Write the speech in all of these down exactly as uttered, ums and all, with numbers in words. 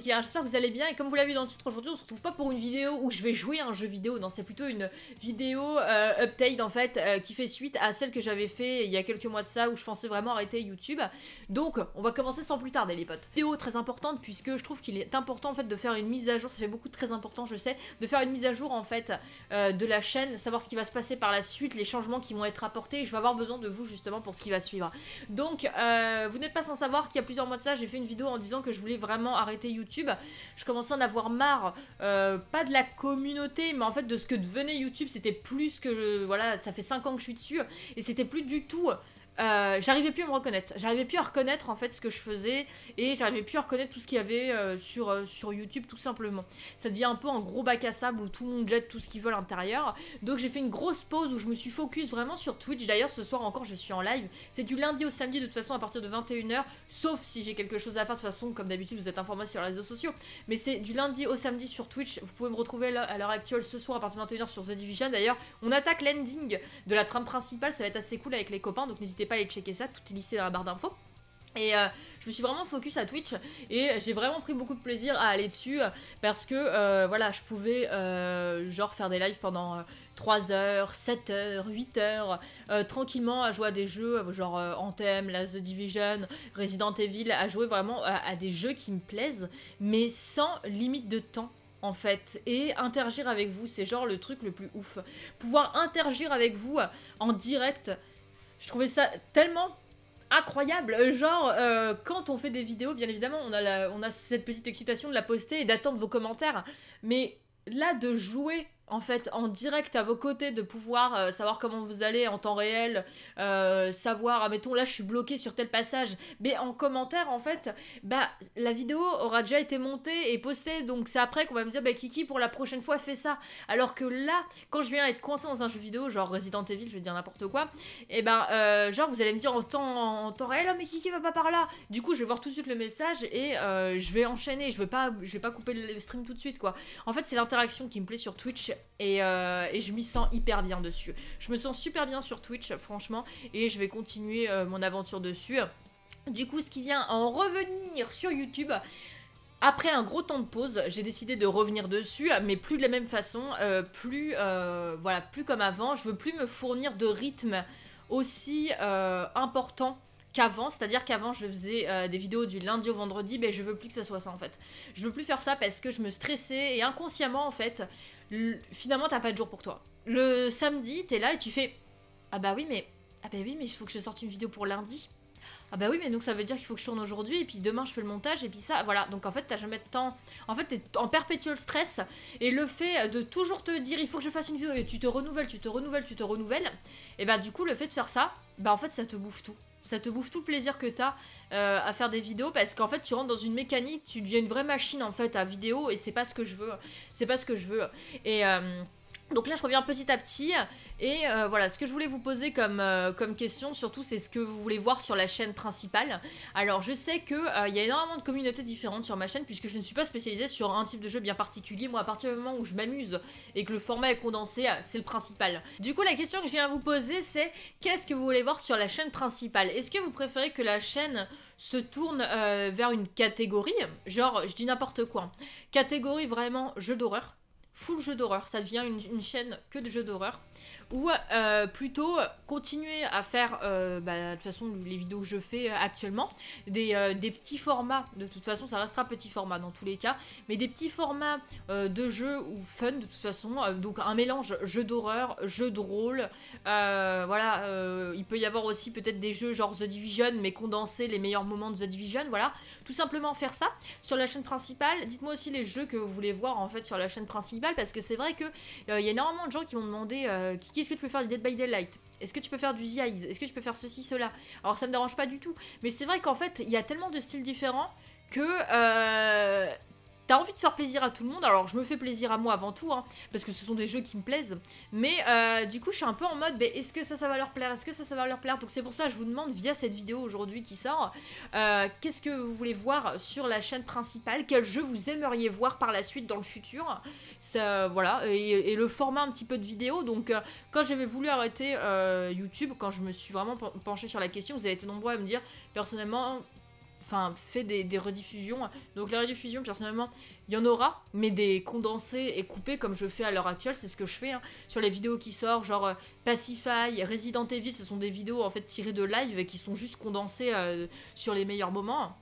c'est clair, j'espère que vous allez bien et comme vous l'avez vu dans le titre aujourd'hui, on se retrouve pas pour une vidéo où je vais jouer à un jeu vidéo, non c'est plutôt une vidéo euh, update en fait euh, qui fait suite à celle que j'avais fait il y a quelques mois de ça où je pensais vraiment arrêter YouTube. Donc on va commencer sans plus tarder les potes. Vidéo très importante puisque je trouve qu'il est important en fait de faire une mise à jour, ça fait beaucoup de très important je sais, de faire une mise à jour en fait euh, de la chaîne, savoir ce qui va se passer par la suite, les changements qui vont être apportés et je vais avoir besoin de vous justement pour ce qui va suivre. Donc euh, vous n'êtes pas sans savoir qu'il y a plusieurs mois de ça j'ai fait une vidéo en disant que je voulais vraiment arrêter YouTube, je commençais à en avoir marre, euh, pas de la communauté mais en fait de ce que devenait YouTube, c'était plus que, je, voilà, ça fait cinq ans que je suis dessus et c'était plus du tout, euh, j'arrivais plus à me reconnaître, j'arrivais plus à reconnaître en fait ce que je faisais et j'arrivais plus à reconnaître tout ce qu'il y avait euh, sur, euh, sur YouTube tout simplement, ça devient un peu un gros bac à sable où tout le monde jette tout ce qu'il veut à l'intérieur, donc j'ai fait une grosse pause où je me suis focus vraiment sur Twitch, d'ailleurs ce soir encore je suis en live, c'est du lundi au samedi de toute façon à partir de vingt et une heures, sauf si j'ai quelque chose à faire de toute façon comme d'habitude vous êtes informés sur les réseaux sociaux, mais c'est du lundi au samedi sur Twitch, vous pouvez me retrouver là, à l'heure actuelle ce soir à partir de vingt et une heures sur The Division, d'ailleurs on attaque l'ending de la trame principale, ça va être assez cool avec les copains, donc n'hésitez pas à aller checker ça, tout est listé dans la barre d'infos. Et euh, je me suis vraiment focus à Twitch et j'ai vraiment pris beaucoup de plaisir à aller dessus parce que euh, voilà je pouvais euh, genre faire des lives pendant euh, trois heures, sept heures, huit heures euh, tranquillement à jouer à des jeux genre euh, Anthem, la The Division, Resident Evil, à jouer vraiment à, à des jeux qui me plaisent mais sans limite de temps en fait, et interagir avec vous, c'est genre le truc le plus ouf, pouvoir interagir avec vous en direct. Je trouvais ça tellement incroyable, genre euh, quand on fait des vidéos, bien évidemment, on a, la, on a cette petite excitation de la poster et d'attendre vos commentaires, mais là de jouer en fait en direct à vos côtés, de pouvoir euh, savoir comment vous allez en temps réel, euh, savoir, admettons là je suis bloquée sur tel passage, mais en commentaire en fait, bah la vidéo aura déjà été montée et postée, donc c'est après qu'on va me dire bah Kiki pour la prochaine fois fais ça, alors que là quand je viens être coincée dans un jeu vidéo genre Resident Evil, je vais dire n'importe quoi, et ben euh, genre vous allez me dire en temps, en temps réel oh, mais Kiki va pas par là, du coup je vais voir tout de suite le message et euh, je vais enchaîner, je vais pas, je vais pas couper le stream tout de suite quoi, en fait c'est l'interaction qui me plaît sur Twitch. Et, euh, et je m'y sens hyper bien dessus. Je me sens super bien sur Twitch, franchement, et je vais continuer euh, mon aventure dessus. Du coup, ce qui vient à en revenir sur YouTube... Après un gros temps de pause, j'ai décidé de revenir dessus, mais plus de la même façon, euh, plus, euh, voilà, plus comme avant. Je veux plus me fournir de rythme aussi euh, important qu'avant, c'est-à-dire qu'avant je faisais euh, des vidéos du lundi au vendredi, mais je veux plus que ça soit ça en fait. Je veux plus faire ça parce que je me stressais et inconsciemment en fait, finalement t'as pas de jour pour toi. Le samedi t'es là et tu fais ah bah oui mais ah bah oui mais il faut que je sorte une vidéo pour lundi. Ah bah oui mais donc ça veut dire qu'il faut que je tourne aujourd'hui et puis demain je fais le montage et puis ça voilà, donc en fait t'as jamais de temps, en fait t'es en perpétuel stress et le fait de toujours te dire il faut que je fasse une vidéo et tu te renouvelles, tu te renouvelles, tu te renouvelles, et bah du coup le fait de faire ça, bah en fait ça te bouffe tout. Ça te bouffe tout le plaisir que t'as euh, à faire des vidéos parce qu'en fait tu rentres dans une mécanique, tu deviens une vraie machine en fait à vidéo et c'est pas ce que je veux, c'est pas ce que je veux. Et euh, donc là je reviens petit à petit et euh, voilà ce que je voulais vous poser comme, euh, comme question surtout c'est ce que vous voulez voir sur la chaîne principale. Alors je sais qu'il euh, y a énormément de communautés différentes sur ma chaîne puisque je ne suis pas spécialisée sur un type de jeu bien particulier, moi à partir du moment où je m'amuse et que le format est condensé c'est le principal. Du coup la question que j'ai à vous poser c'est qu'est-ce que vous voulez voir sur la chaîne principale? Est-ce que vous préférez que la chaîne se tourne euh, vers une catégorie, genre je dis n'importe quoi, catégorie vraiment jeu d'horreur, full jeu d'horreur, ça devient une, une chaîne que de jeux d'horreur, ou euh, plutôt continuer à faire euh, bah, de toute façon les vidéos que je fais euh, actuellement, des, euh, des petits formats, de toute façon ça restera petit format dans tous les cas, mais des petits formats euh, de jeux ou fun de toute façon, euh, donc un mélange jeu d'horreur, jeu de rôle, euh, voilà, euh, il peut y avoir aussi peut-être des jeux genre The Division mais condenser les meilleurs moments de The Division, voilà, tout simplement faire ça sur la chaîne principale. Dites-moi aussi les jeux que vous voulez voir en fait sur la chaîne principale, parce que c'est vrai que il euh, y a énormément de gens qui m'ont demandé euh, Kiki, est-ce que tu peux faire du Dead by Daylight? Est-ce que tu peux faire du The Eyes? Est-ce que tu peux faire ceci, cela? Alors ça me dérange pas du tout, mais c'est vrai qu'en fait, il y a tellement de styles différents que euh, t'as envie de faire plaisir à tout le monde. Alors je me fais plaisir à moi avant tout, hein, parce que ce sont des jeux qui me plaisent, mais euh, du coup je suis un peu en mode, bah, est-ce que ça, ça va leur plaire? Est-ce que ça, ça va leur plaire? Donc c'est pour ça que je vous demande, via cette vidéo aujourd'hui qui sort, euh, qu'est-ce que vous voulez voir sur la chaîne principale? Quel jeu vous aimeriez voir par la suite dans le futur? Ça, voilà, et, et le format un petit peu de vidéo. Donc euh, quand j'avais voulu arrêter euh, YouTube, quand je me suis vraiment penchée sur la question, vous avez été nombreux à me dire, personnellement... enfin, fait des, des rediffusions. Donc les rediffusions, personnellement, il y en aura, mais des condensés et coupés comme je fais à l'heure actuelle, c'est ce que je fais hein, sur les vidéos qui sortent, genre euh, Pacify, Resident Evil, ce sont des vidéos en fait tirées de live et qui sont juste condensées euh, sur les meilleurs moments.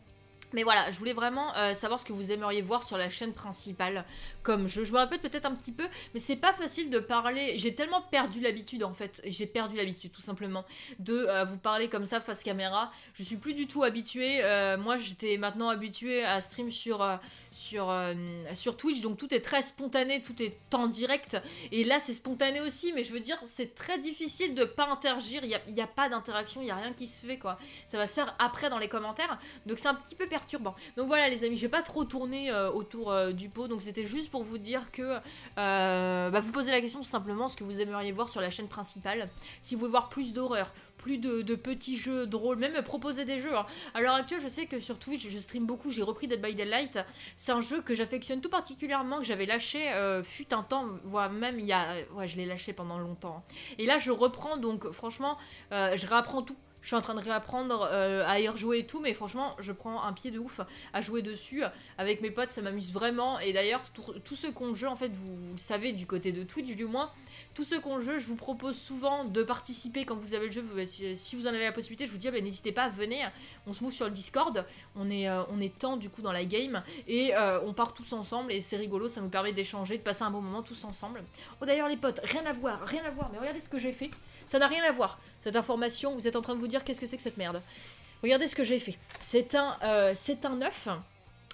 Mais voilà, je voulais vraiment euh, savoir ce que vous aimeriez voir sur la chaîne principale comme jeu. Je me répète peut-être un petit peu, mais c'est pas facile de parler. J'ai tellement perdu l'habitude en fait, j'ai perdu l'habitude tout simplement de euh, vous parler comme ça face caméra. Je suis plus du tout habituée. Euh, moi, j'étais maintenant habituée à stream sur euh, sur euh, sur Twitch, donc tout est très spontané, tout est en direct. Et là, c'est spontané aussi, mais je veux dire, c'est très difficile de pas interagir. Il y a, y a pas d'interaction, il y a rien qui se fait quoi. Ça va se faire après dans les commentaires, donc c'est un petit peu perdu. Perturbant. Donc voilà les amis, je vais pas trop tourner euh, autour euh, du pot, donc c'était juste pour vous dire que euh, bah, vous posez la question tout simplement, ce que vous aimeriez voir sur la chaîne principale, si vous voulez voir plus d'horreur, plus de, de petits jeux drôles, même proposer des jeux. Hein. À l'heure actuelle, je sais que sur Twitch, je stream beaucoup, j'ai repris Dead by Daylight. C'est un jeu que j'affectionne tout particulièrement, que j'avais lâché euh, fut un temps, voire même il y a... Ouais, je l'ai lâché pendant longtemps. Et là, je reprends, donc franchement, euh, je réapprends tout. Je suis en train de réapprendre euh, à y rejouer et tout, mais franchement, je prends un pied de ouf à jouer dessus. Avec mes potes, ça m'amuse vraiment. Et d'ailleurs, tous ceux qui ont le jeu, en fait, vous, vous le savez, du côté de Twitch du moins, tous ceux qui ont le jeu, je vous propose souvent de participer quand vous avez le jeu. Vous, si vous en avez la possibilité, je vous dis, ah, bah, n'hésitez pas, venez. On se move sur le Discord. On est, euh, on est temps, du coup, dans la game. Et euh, on part tous ensemble. Et c'est rigolo, ça nous permet d'échanger, de passer un bon moment tous ensemble. Oh, d'ailleurs, les potes, rien à voir, rien à voir. Mais regardez ce que j'ai fait. Ça n'a rien à voir. Cette information, vous êtes en train de vous dire qu'est-ce que c'est que cette merde. Regardez ce que j'ai fait. C'est un, euh, c'est un œuf.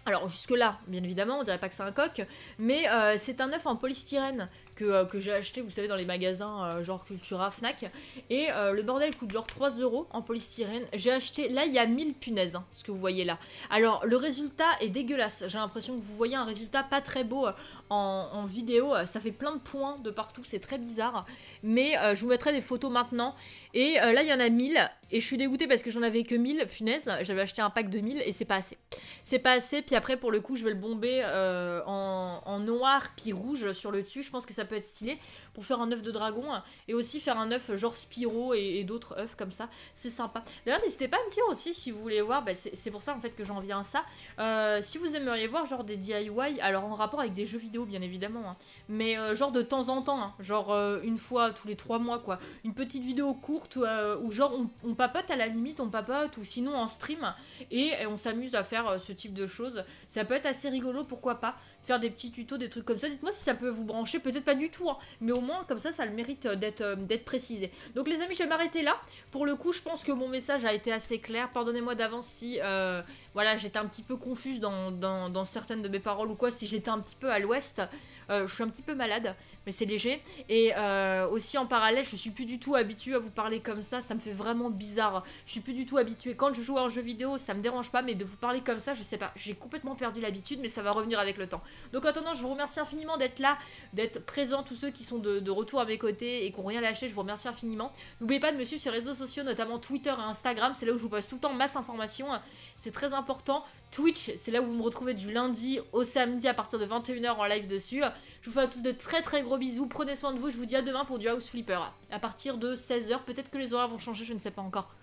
Alors jusque-là, bien évidemment, on dirait pas que c'est un coq, mais euh, c'est un œuf en polystyrène que, euh, que j'ai acheté, vous savez, dans les magasins euh, genre Cultura, Fnac, et euh, le bordel coûte genre trois euros en polystyrène. J'ai acheté, là il y a mille punaises, hein, ce que vous voyez là. Alors le résultat est dégueulasse, j'ai l'impression que vous voyez un résultat pas très beau euh, en, en vidéo, ça fait plein de points de partout, c'est très bizarre, mais euh, je vous mettrai des photos maintenant, et euh, là il y en a mille, et je suis dégoûtée parce que j'en avais que mille punaises, j'avais acheté un pack de mille, et c'est pas assez. C'est pas assez, puis après pour le coup je vais le bomber euh, en, en noir puis rouge sur le dessus, je pense que ça peut être stylé pour faire un œuf de dragon et aussi faire un œuf genre Spyro et, et d'autres œufs comme ça, c'est sympa. D'ailleurs n'hésitez pas à me dire aussi si vous voulez voir, bah, c'est pour ça en fait que j'en viens à ça, euh, si vous aimeriez voir genre des D I Y, alors en rapport avec des jeux vidéo bien évidemment, hein, mais euh, genre de temps en temps, hein, genre euh, une fois tous les trois mois quoi, une petite vidéo courte euh, où genre on, on papote à la limite, on papote ou sinon en stream et, et on s'amuse à faire euh, ce type de choses. Ça peut être assez rigolo, pourquoi pas faire des petits tutos, des trucs comme ça. Dites-moi si ça peut vous brancher, peut-être pas du tout, hein, mais au moins comme ça, ça le mérite d'être euh, d'être précisé. Donc les amis, je vais m'arrêter là. Pour le coup, je pense que mon message a été assez clair. Pardonnez-moi d'avance si euh, voilà, j'étais un petit peu confuse dans, dans, dans certaines de mes paroles ou quoi, si j'étais un petit peu à l'ouest. Euh, je suis un petit peu malade, mais c'est léger. Et euh, aussi en parallèle, je suis plus du tout habituée à vous parler comme ça, ça me fait vraiment bizarre. Je suis plus du tout habituée. Quand je joue à un jeu vidéo, ça me dérange pas, mais de vous parler comme ça, je sais pas, j'ai complètement perdu l'habitude, mais ça va revenir avec le temps. Donc en attendant, je vous remercie infiniment d'être là, d'être présent, tous ceux qui sont de, de retour à mes côtés et qui n'ont rien lâché, je vous remercie infiniment. N'oubliez pas de me suivre sur les réseaux sociaux, notamment Twitter et Instagram, c'est là où je vous poste tout le temps masse d'informations, c'est très important. Twitch, c'est là où vous me retrouvez du lundi au samedi à partir de vingt et une heures en live dessus. Je vous fais à tous de très très gros bisous, prenez soin de vous, je vous dis à demain pour du House Flipper, à partir de seize heures, peut-être que les horaires vont changer, je ne sais pas encore.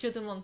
Ciao tout le monde.